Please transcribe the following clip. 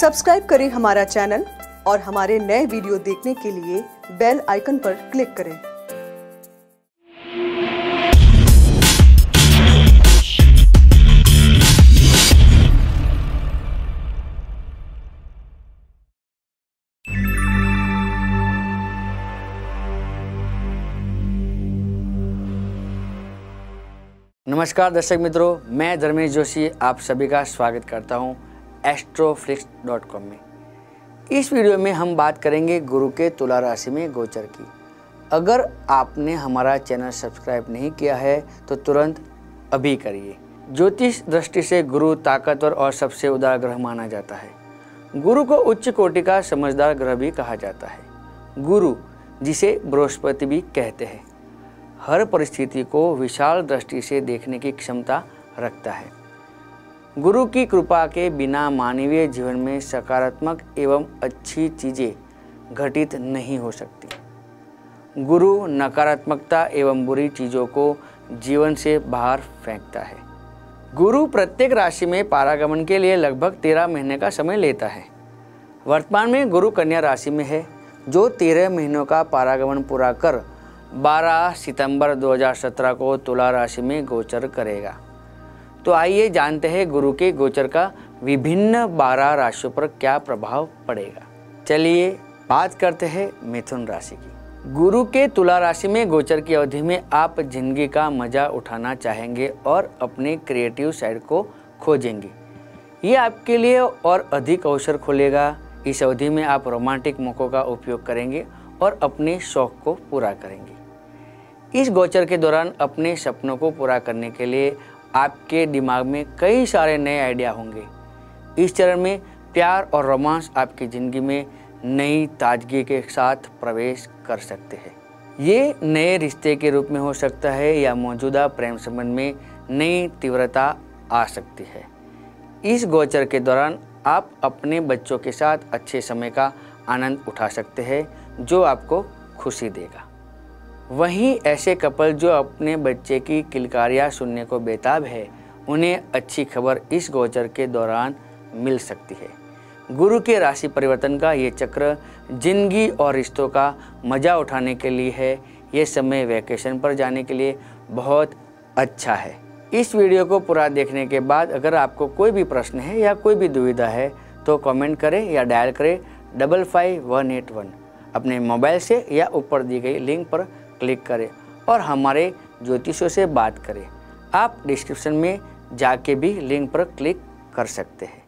Subscribe करें हमारा channel और हमारे नए वीडियो देखने के लिए बेल आइकन पर क्लिक करें। नमस्कार दर्शक मित्रों, मैं धर्मेंद्र जोशी आप सभी का स्वागत करता हूं एस्ट्रोफ्लिक्स.com में। इस वीडियो में हम बात करेंगे गुरु के तुला राशि में गोचर की। अगर आपने हमारा चैनल सब्सक्राइब नहीं किया है तो तुरंत अभी करिए। ज्योतिष दृष्टि से गुरु ताकतवर और सबसे उदार ग्रह माना जाता है। गुरु को उच्च कोटि का समझदार ग्रह भी कहा जाता है। गुरु जिसे बृहस्पति भी कहते हैं, हर परिस्थिति को विशाल दृष्टि से देखने की क्षमता रखता है। गुरु की कृपा के बिना मानवीय जीवन में सकारात्मक एवं अच्छी चीज़ें घटित नहीं हो सकती। गुरु नकारात्मकता एवं बुरी चीज़ों को जीवन से बाहर फेंकता है। गुरु प्रत्येक राशि में पारागमन के लिए लगभग 13 महीने का समय लेता है। वर्तमान में गुरु कन्या राशि में है, जो 13 महीनों का पारागमन पूरा कर 12 सितंबर 2017 को तुला राशि में गोचर करेगा। तो आइए जानते हैं गुरु के गोचर का विभिन्न 12 राशियों पर क्या प्रभाव पड़ेगा। चलिए बात करते हैं मिथुन राशि की। गुरु के तुला राशि में गोचर की अवधि में आप जिंदगी का मजा उठाना चाहेंगे और अपने क्रिएटिव साइड को खोजेंगे। ये आपके लिए और अधिक अवसर खोलेगा। इस अवधि में आप रोमांटिक मौक़ों का उपयोग करेंगे और अपने शौक को पूरा करेंगे। इस गोचर के दौरान अपने सपनों को पूरा करने के लिए आपके दिमाग में कई सारे नए आइडिया होंगे। इस चरण में प्यार और रोमांस आपकी ज़िंदगी में नई ताजगी के साथ प्रवेश कर सकते हैं। ये नए रिश्ते के रूप में हो सकता है या मौजूदा प्रेम संबंध में नई तीव्रता आ सकती है। इस गोचर के दौरान आप अपने बच्चों के साथ अच्छे समय का आनंद उठा सकते हैं, जो आपको खुशी देगा। वहीं ऐसे कपल जो अपने बच्चे की किलकारियाँ सुनने को बेताब है, उन्हें अच्छी खबर इस गोचर के दौरान मिल सकती है। गुरु के राशि परिवर्तन का ये चक्र जिंदगी और रिश्तों का मज़ा उठाने के लिए है। ये समय वैकेशन पर जाने के लिए बहुत अच्छा है। इस वीडियो को पूरा देखने के बाद अगर आपको कोई भी प्रश्न है या कोई भी दुविधा है तो कमेंट करें या डायल करें 555181 अपने मोबाइल से या ऊपर दी गई लिंक पर क्लिक करें और हमारे ज्योतिषों से बात करें। आप डिस्क्रिप्शन में जाके भी लिंक पर क्लिक कर सकते हैं।